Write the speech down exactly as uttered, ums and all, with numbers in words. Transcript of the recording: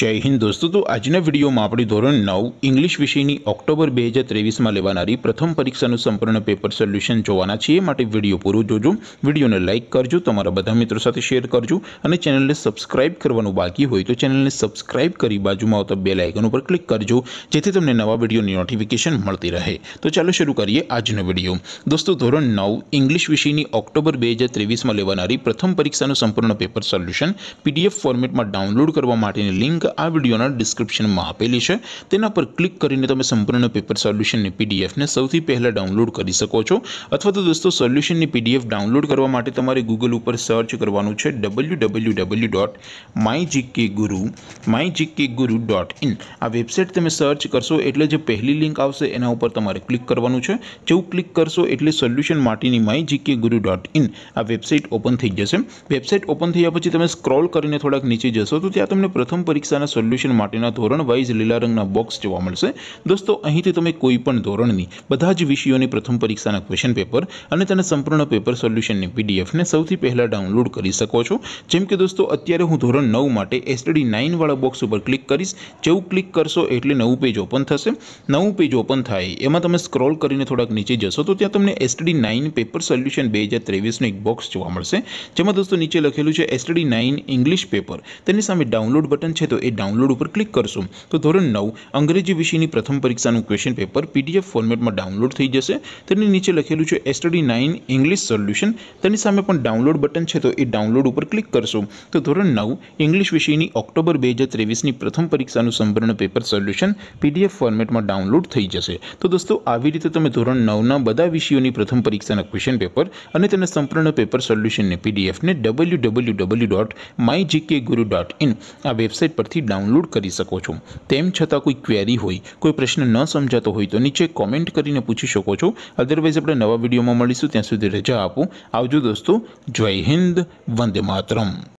जय हिंद दोस्तों। तो आजना वीडियो में आप धोरण नौ इंग्लिश विषय की ऑक्टोबर दो हज़ार तेवीस में लेवानारी प्रथम परीक्षा संपूर्ण पेपर सोल्यूशन जोवाना छे। माटे वीडियो पूरो जोजो, वीडियो ने लाइक करजो, तमारा बधा मित्रों साथे शेर करजो और चैनल ने सब्सक्राइब करवानुं बाकी होय तो चैनल ने सब्सक्राइब करी बाजुमां आवता बेल आइकन पर क्लिक करजो जेथी तमने नवा वीडियो की नोटिफिकेशन मळती रहे। तो चलो शुरू करिए आजनो वीडियो। दोस्तों धोरण नौ इंग्लिश विषय की ऑक्टोबर दो हज़ार तेवीस में लेवानारी प्रथम परीक्षा संपूर्ण पेपर सोल्यूशन पीडीएफ फॉर्मेट में डाउनलॉड करवा माटेनी लिंक आ वीडियोना डिस्क्रिप्शन में आपेली है, तेना पर क्लिक करीने तमे संपूर्ण पेपर सोल्यूशन ने पीडीएफ ने सौथी पहला डाउनलॉड करी सको छो। अथवा तो दोस्तों सोल्यूशन ने पीडीएफ डाउनलॉड करवा माटे तमारे गूगल पर सर्च करवानुं छे W W W dot my GK guru my GK guru dot in. आ वेबसाइट तमे सर्च करशो एटले जे पहली लिंक आवशे एना उपर तमारे क्लिक करवानुं छे। जेवुं क्लिक करशो एटले सोल्यूशन माटेनी my GK guru dot in आ वेबसाइट ओपन थई जशे। वेबसाइट ओपन थया पछी तमे स्क्रॉल करीने थोड़ाक नीचे जशो तो त्यां तमने प्रथम परीक्षा सोल्यूशन माटेना धोरण वाइज लीला रंगना बॉक्स जोवा मळशे। दोस्तों अहींथी तमे कोईपण धोरणनी बधा ज विषयोनी प्रथम परीक्षाना क्वेश्चन पेपर अने तेना संपूर्ण पेपर सोल्यूशननी पीडीएफ ने सौथी पहला डाउनलॉड करी सको छो। जेम के दोस्तों अत्यारे हूँ धोरण नौ माटे एसटीडी नाइन वाला बॉक्स पर क्लिक करीश। जेवुं क्लिक करशो एटले नवुं पेज ओपन थशे। नवुं पेज ओपन थाय एमां तमे स्क्रॉल करीने थोड़ाक नीचे जशो तो त्यां तमने एसटीडी नाइन पेपर सोल्यूशन दो हज़ार तेवीस नो एक बॉक्स जोवा मळशे, जेमां दोस्तों नीचे लखेलुं छे एसटीडी नाइन इंग्लिश पेपर, तेनी सामे डाउनलॉड बटन तो ए डाउनलॉड पर क्लिक करशो तो धोरण नौ अंग्रेजी विषय की प्रथम परीक्षा क्वेश्चन पेपर पीडीएफ फॉर्मेट में डाउनलॉड थी जैसे। नीचे लखेलू है STD nine English solution, download button है तो ये डाउनलॉड पर क्लिक करशो तो धोरण नौ इंग्लिश विषय की ऑक्टोबर दो हज़ार तेवीस की प्रथम परीक्षा संपूर्ण पेपर सोल्यूशन पीडीएफ फॉर्मेट में डाउनलॉड थी जैसे। तो दोस्तों आवी रीते तमे धोरण नौ ना बधा विषयों की प्रथम परीक्षा क्वेश्चन पेपर अने तेना संपूर्ण पेपर सोल्यूशन ने पीडीएफ ने W W W dot my GK guru dot in आ वेबसाइट परथी डाउनलॉड करी सको छो। तेम छतां कोई क्वेरी होय, कोई प्रश्न न समजातो होय तो नीचे कॉमेंट करीने पूछी शको छो। अदरवाइज आपणे नवा विडियोमां मळीशुं, त्यां सुधी रजा आपो। आवजो दोस्तों, जय हिंद, वंदे मातरम।